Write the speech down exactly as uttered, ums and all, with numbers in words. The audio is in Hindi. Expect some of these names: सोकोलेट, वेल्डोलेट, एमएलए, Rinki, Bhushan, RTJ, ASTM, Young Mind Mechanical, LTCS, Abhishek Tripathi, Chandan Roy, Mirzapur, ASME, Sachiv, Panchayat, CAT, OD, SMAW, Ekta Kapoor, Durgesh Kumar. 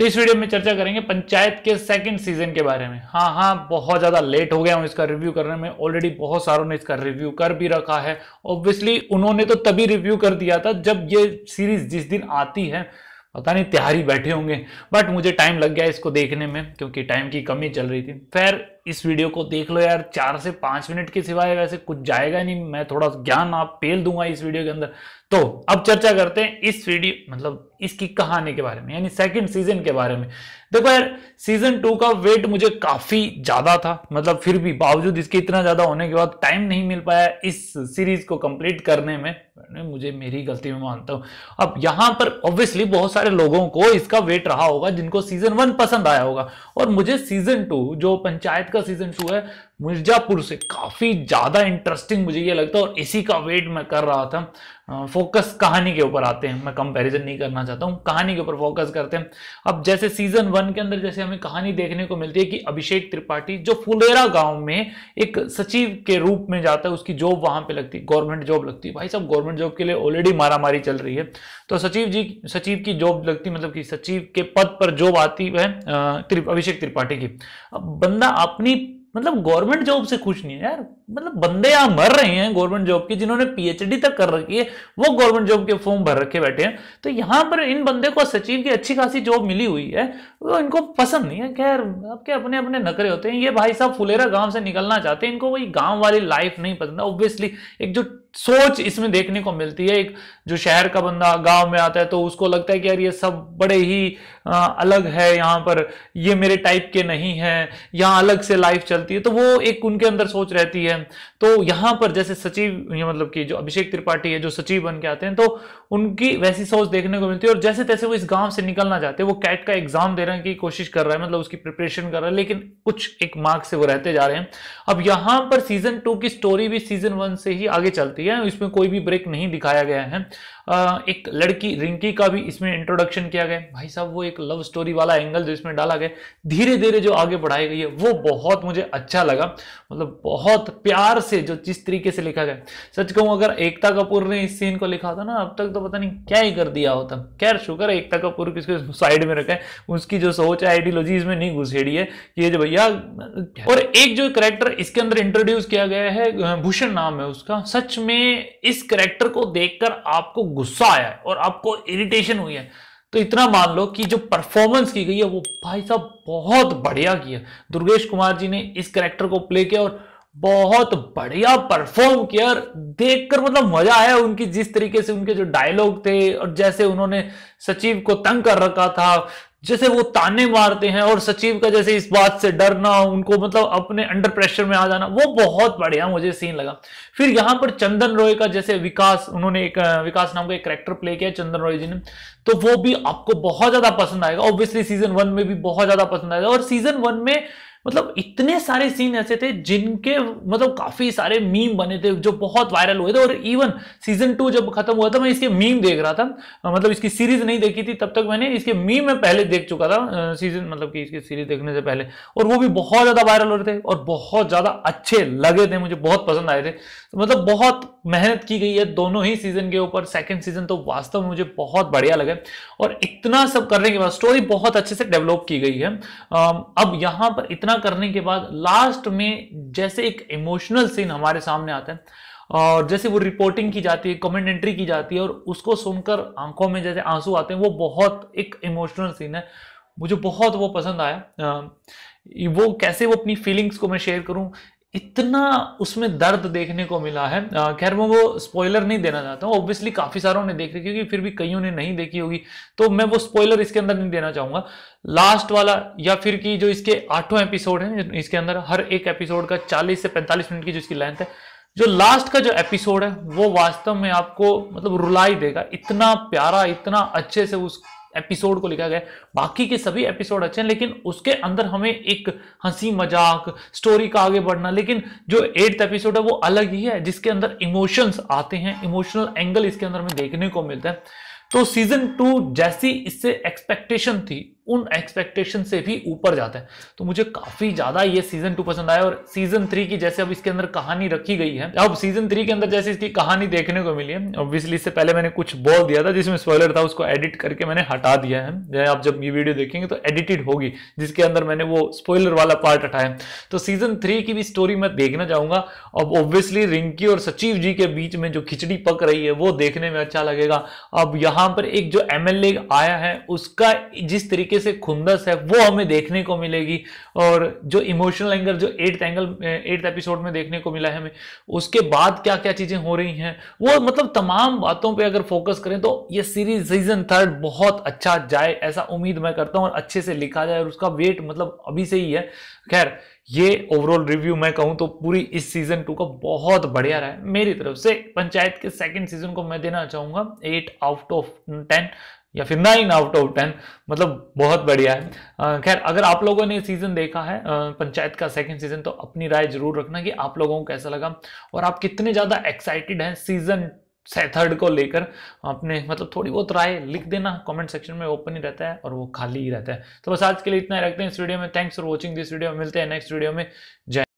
तो इस वीडियो में चर्चा करेंगे पंचायत के सेकंड सीजन के बारे में। हाँ हाँ बहुत ज्यादा लेट हो गया हूँ इसका रिव्यू करने में, ऑलरेडी बहुत सारों ने इसका रिव्यू कर भी रखा है। ऑब्वियसली उन्होंने तो तभी रिव्यू कर दिया था जब ये सीरीज जिस दिन आती है, पता नहीं तैयारी बैठे होंगे, बट मुझे टाइम लग गया इसको देखने में क्योंकि टाइम की कमी चल रही थी। फिर इस वीडियो को देख लो यार, चार से पाँच मिनट के सिवाय वैसे कुछ जाएगा नहीं, मैं थोड़ा ज्ञान आप पेल दूंगा इस वीडियो के अंदर। तो अब चर्चा करते हैं इस वीडियो मतलब इसकी कहानी के बारे में, यानी सेकंड सीजन के बारे में। देखो यार, सीजन टू का वेट मुझे काफ़ी ज़्यादा था, मतलब फिर भी बावजूद इसके इतना ज़्यादा होने के बाद टाइम नहीं मिल पाया इस सीरीज़ को कंप्लीट करने में। मुझे मेरी गलती में मानता हूँ। अब यहाँ पर ऑब्वियसली बहुत सारे लोगों को इसका वेट रहा होगा जिनको सीजन वन पसंद आया होगा, और मुझे सीजन टू जो पंचायत का सीजन टू है मिर्जापुर से काफ़ी ज़्यादा इंटरेस्टिंग मुझे ये लगता है, और इसी का वेट मैं कर रहा था। फोकस कहानी के ऊपर आते हैं, मैं कंपैरिजन नहीं करना चाहता हूँ, कहानी के ऊपर फोकस करते हैं। अब जैसे सीजन वन के अंदर जैसे हमें कहानी देखने को मिलती है कि अभिषेक त्रिपाठी जो फुलेरा गांव में एक सचिव के रूप में जाता है, उसकी जॉब वहाँ पर लगती है, गवर्नमेंट जॉब लगती है। भाई साहब गवर्नमेंट जॉब के लिए ऑलरेडी मारामारी चल रही है, तो सचिव जी सचिव की जॉब लगती, मतलब कि सचिव के पद पर जॉब आती है अभिषेक त्रिपाठी की। अब बंदा अपनी मतलब गवर्नमेंट जॉब से खुश नहीं है यार, मतलब बंदे यहाँ मर रहे हैं गवर्नमेंट जॉब के, जिन्होंने पीएचडी तक कर रखी है वो गवर्नमेंट जॉब के फॉर्म भर रखे बैठे हैं। तो यहाँ पर इन बंदे को सचिव की अच्छी खासी जॉब मिली हुई है, वो इनको पसंद नहीं है। खैर आपके अपने अपने नखरे होते हैं, ये भाई साहब फुलेरा गांव से निकलना चाहते हैं, इनको वही गाँव वाली लाइफ नहीं पसंद। ऑब्वियसली एक जो सोच इसमें देखने को मिलती है, एक जो शहर का बंदा गांव में आता है तो उसको लगता है कि यार ये सब बड़े ही आ, अलग है, यहाँ पर ये मेरे टाइप के नहीं है, यहाँ अलग से लाइफ चलती है, तो वो एक उनके अंदर सोच रहती है। तो यहाँ पर जैसे सचिव ये मतलब कि जो अभिषेक त्रिपाठी है जो सचिव बन के आते हैं, तो उनकी वैसी सोच देखने को मिलती है, और जैसे तैसे वो इस गाँव से निकलना चाहते हैं। वो कैट का एग्जाम देने की कोशिश कर रहा है, मतलब उसकी प्रिपरेशन कर रहा है, लेकिन कुछ एक मार्क्स से वो रहते जा रहे हैं। अब यहाँ पर सीजन टू की स्टोरी भी सीजन वन से ही आगे चलती है, इसमें कोई भी ब्रेक नहीं दिखाया गया है। एक लड़की रिंकी का भी इसमें इंट्रोडक्शन किया गया है, भाई साहब वो एक लव स्टोरी वाला एंगल जो इसमें डाला गया, धीरे धीरे जो आगे बढ़ाई गई है वो बहुत मुझे अच्छा लगा, मतलब बहुत प्यार से जो जिस तरीके से लिखा गया। सच कहूं अगर एकता कपूर ने इस सीन को लिखा होता ना, अब तक तो पता नहीं क्या ही कर दिया होता। खैर शुक्र है एकता कपूर किसके साइड में रखा है, उसकी जो सोच है आइडियोलॉजी इसमें नहीं घुसेड़ी है ये जो भैया। और एक जो करेक्टर इसके अंदर इंट्रोड्यूस किया गया है, भूषण नाम है उसका, सच में इस करेक्टर को देखकर आपको गुस्सा आया है और आपको इरिटेशन हुई है, तो इतना मान लो कि जो परफॉर्मेंस की गई है वो भाई साहब बहुत बढ़िया की है। दुर्गेश कुमार जी ने इस करेक्टर को प्ले किया और बहुत बढ़िया परफॉर्म किया, और देखकर मतलब मजा आया। उनकी जिस तरीके से उनके जो डायलॉग थे, और जैसे उन्होंने सचिव को तंग कर रखा था, जैसे वो ताने मारते हैं, और सचिव का जैसे इस बात से डरना, उनको मतलब अपने अंडर प्रेशर में आ जाना, वो बहुत बढ़िया मुझे सीन लगा। फिर यहाँ पर चंदन रॉय का जैसे विकास, उन्होंने एक विकास नाम का एक कैरेक्टर प्ले किया चंदन रॉय जी ने, तो वो भी आपको बहुत ज्यादा पसंद आएगा। ऑब्वियसली सीजन वन में भी बहुत ज्यादा पसंद आएगा, और सीजन वन में मतलब इतने सारे सीन ऐसे थे जिनके मतलब काफी सारे मीम बने थे जो बहुत वायरल हुए थे। और इवन सीजन टू जब खत्म हुआ था मैं इसके मीम देख रहा था, मतलब इसकी सीरीज नहीं देखी थी तब तक, मैंने इसके मीम में पहले देख चुका था सीजन मतलब कि इसकी सीरीज देखने से पहले, और वो भी बहुत ज्यादा वायरल हो रहे थे और बहुत ज्यादा अच्छे लगे थे, मुझे बहुत पसंद आए थे। तो मतलब बहुत मेहनत की गई है दोनों ही सीजन के ऊपर। सेकेंड सीजन तो वास्तव में मुझे बहुत बढ़िया लगे, और इतना सब करने के बाद स्टोरी बहुत अच्छे से डेवलप की गई है। अब यहाँ पर इतना करने के बाद लास्ट में जैसे एक इमोशनल सीन हमारे सामने आता है, और जैसे वो रिपोर्टिंग की जाती है, कमेंटेट्री की जाती है, और उसको सुनकर आंखों में जैसे आंसू आते हैं, वो बहुत एक इमोशनल सीन है, मुझे बहुत वो पसंद आया। वो कैसे वो अपनी फीलिंग्स को मैं शेयर करूं, इतना उसमें दर्द देखने को मिला है। खैर मैं वो स्पॉइलर नहीं देना चाहता हूँ, ऑब्वियसली काफ़ी सारों ने देखी क्योंकि फिर भी कईयों ने नहीं देखी होगी, तो मैं वो स्पॉइलर इसके अंदर नहीं देना चाहूँगा। लास्ट वाला या फिर कि जो इसके आठों एपिसोड हैं, इसके अंदर हर एक एपिसोड का चालीस से पैंतालीस मिनट की जो इसकी लेंथ है, जो लास्ट का जो एपिसोड है वो वास्तव में आपको मतलब रुलाई देगा। इतना प्यारा, इतना अच्छे से उस एपिसोड को लिखा गया। बाकी के सभी एपिसोड अच्छे हैं, लेकिन उसके अंदर हमें एक हंसी मजाक, स्टोरी का आगे बढ़ना, लेकिन जो एट्थ एपिसोड है वो अलग ही है, जिसके अंदर इमोशंस आते हैं, इमोशनल एंगल इसके अंदर हमें देखने को मिलता है। तो सीजन टू जैसी इससे एक्सपेक्टेशन थी उन एक्सपेक्टेशन से भी ऊपर जाते हैं। तो मुझे काफी ज्यादा ये सीजन टू पसंद आया और सीजन थ्री की जैसे अब इसके अंदर कहानी रखी गई है, अब सीजन थ्री के अंदर जैसे इसकी कहानी देखने को मिली है, ऑब्वियसली इससे पहले मैंने कुछ बोल दिया था जिसमें स्पॉइलर था, उसको एडिट करके मैंने हटा दिया है। आप जब ये वीडियो देखेंगे तो एडिटेड होगी, जिसके अंदर मैंने वो स्पॉइलर वाला पार्ट हटाया। तो सीजन थ्री की भी स्टोरी मैं देखना चाहूंगा। अब ऑब्वियसली रिंकी और सचिव जी के बीच में जो खिचड़ी पक रही है वो देखने में अच्छा लगेगा। अब यहां पर एक जो एमएलए आया है उसका जिस तरीके से खुंदस है वो हमें देखने को मिलेगी, और जो इमोशनल एंगल जो एट्थ एंगल एट्थ एपिसोड में देखने को मिला है हमें, उसके बाद क्या क्या चीजें हो रही हैं वो, मतलब तमाम बातों पे अगर फोकस करें तो ये सीरीज सीजन थर्ड बहुत अच्छा जाए ऐसा उम्मीद मैं करता हूं, और अच्छे से लिखा जाए और उसका वेट मतलब अभी से ही है। खैर ये ओवरऑल रिव्यू मैं कहूं तो पूरी इस सीजन टू का बहुत बढ़िया रहा है मेरी तरफ से। पंचायत के सेकंड सीजन को मैं देना चाहूंगा एट आउट ऑफ टेन या फिर नाइन आउट ऑफ टेन, मतलब बहुत बढ़िया है। खैर अगर आप लोगों ने सीजन देखा है पंचायत का सेकंड सीजन तो अपनी राय जरूर रखना कि आप लोगों को कैसा लगा और आप कितने ज्यादा एक्साइटेड हैं सीजन थर्ड को लेकर। अपने मतलब थोड़ी बहुत राय लिख देना, कमेंट सेक्शन में ओपन ही रहता है और वो खाली ही रहता है। तो बस आज के लिए इतना ही रखते हैं इस वीडियो में। Thanks for watching this video, मिलते हैं नेक्स्ट वीडियो में। जय